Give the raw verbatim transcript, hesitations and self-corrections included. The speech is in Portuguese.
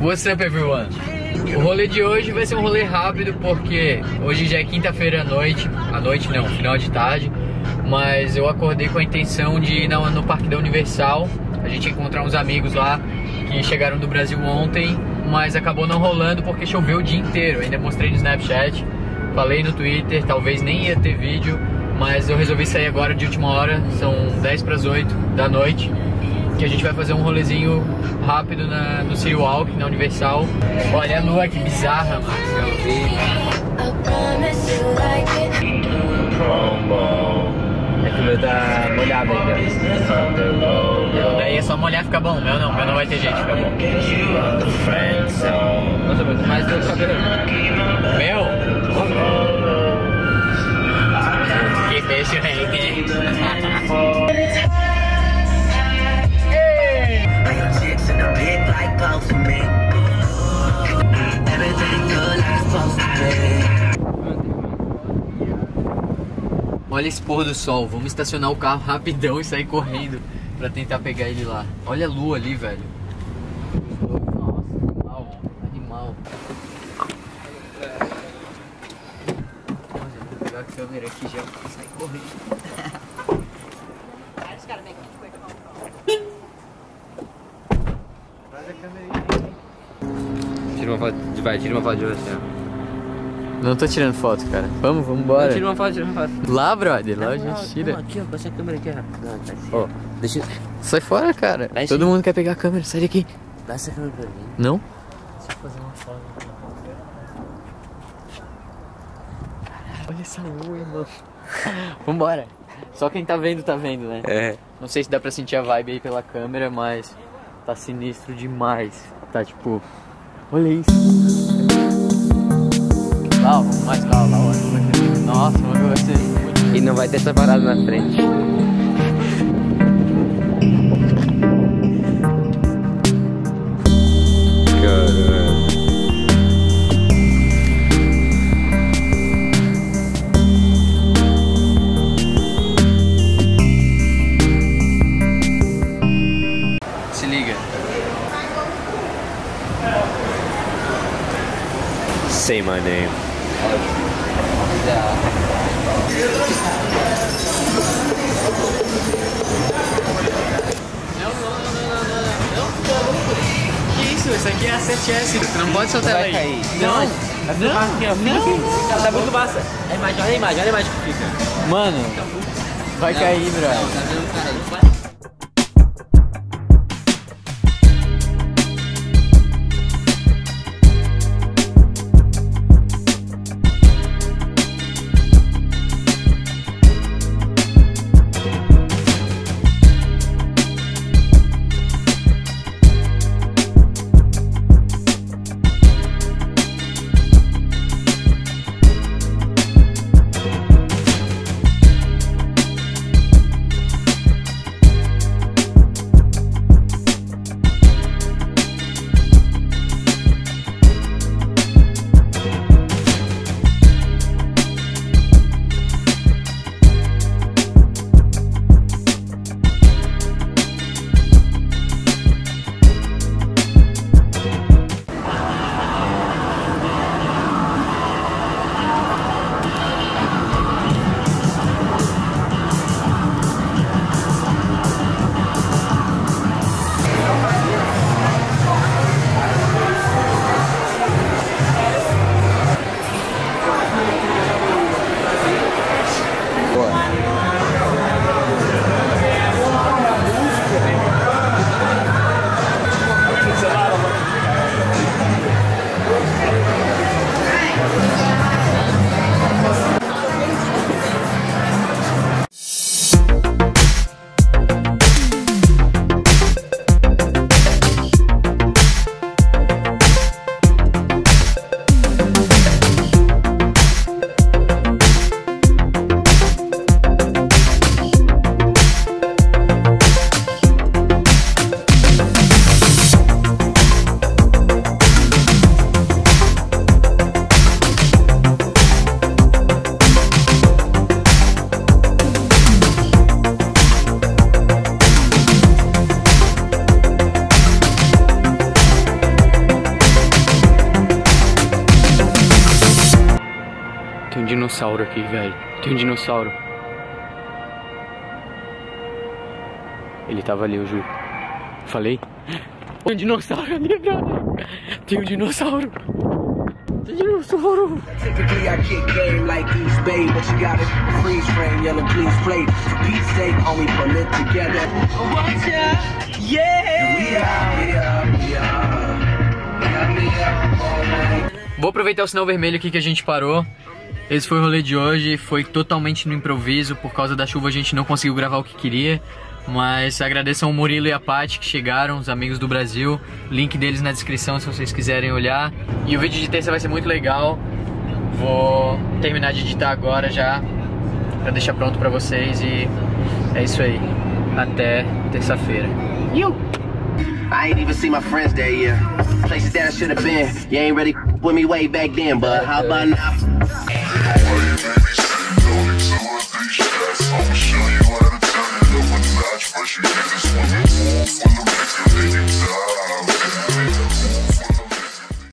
What's up, everyone? O rolê de hoje vai ser um rolê rápido porque hoje já é quinta-feira à noite, à noite não, final de tarde, mas eu acordei com a intenção de ir no Parque da Universal, a gente encontrar uns amigos lá que chegaram do Brasil ontem, mas acabou não rolando porque choveu o dia inteiro. Eu ainda mostrei no Snapchat, falei no Twitter, talvez nem ia ter vídeo, mas eu resolvi sair agora de última hora, são dez para as oito da noite, que a gente vai fazer um rolezinho rápido na, no CityWalk, na Universal. Olha a lua que bizarra, mano. É que o meu tá molhado ainda. Daí é só molhar, fica bom. Meu não, meu não vai ter jeito, fica bom. Nossa, muito mais do cabelo. Meu? Que peixe, velho. Olha esse pôr do sol, vamos estacionar o carro rapidão e sair correndo pra tentar pegar ele lá. Olha a lua ali, velho. Nossa, animal, animal. Nossa, eu vou pegar a câmera aqui já pra sair correndo. Tira uma foto, vai, tira uma foto de você. Não tô tirando foto, cara. Vamos, vamos embora. Tira uma foto, tira uma foto. Lá, brother, lá a gente tira. Não, aqui, ó, passei a câmera aqui, ó. Ó, deixa eu... Sai fora, cara. Vai, todo mundo quer pegar a câmera, sai daqui. Dá essa câmera pra mim. Não? Deixa eu fazer uma foto. Olha essa lua, irmão. Vambora. Só quem tá vendo, tá vendo, né? É. Não sei se dá pra sentir a vibe aí pela câmera, mas... tá sinistro demais, tá tipo, olha isso. Lá, vamos mais lá, lá, olha. Nossa, mas vai ser muito... E não vai ter essa parada na frente. Say my name. Não, não, não, não, não, não. Que isso? Isso aqui é a sete S. Você não pode soltar ela aí. Não, não, não. Ela tá muito massa. Olha a imagem, olha a imagem, olha a imagem que fica. Mano, vai cair, bro. Não, tá vendo o cara aí? Vai. dinossauro aqui, velho. Tem um dinossauro. Ele tava ali, eu juro. Falei? Tem um dinossauro ali, velho. Tem um dinossauro. Tem um dinossauro. Vou aproveitar o sinal vermelho aqui que a gente parou. Esse foi o rolê de hoje, foi totalmente no improviso. Por causa da chuva a gente não conseguiu gravar o que queria. Mas agradeço ao Murilo e a Paty que chegaram, os amigos do Brasil. Link deles na descrição se vocês quiserem olhar. E o vídeo de terça vai ser muito legal. Vou terminar de editar agora já, pra deixar pronto pra vocês. E é isso aí. Até terça-feira. I ain't even seen my friends that year. Places that I should have been. You ain't ready with me way back then, but how about now? I'ma show you how to turn it up a notch, but you need this one.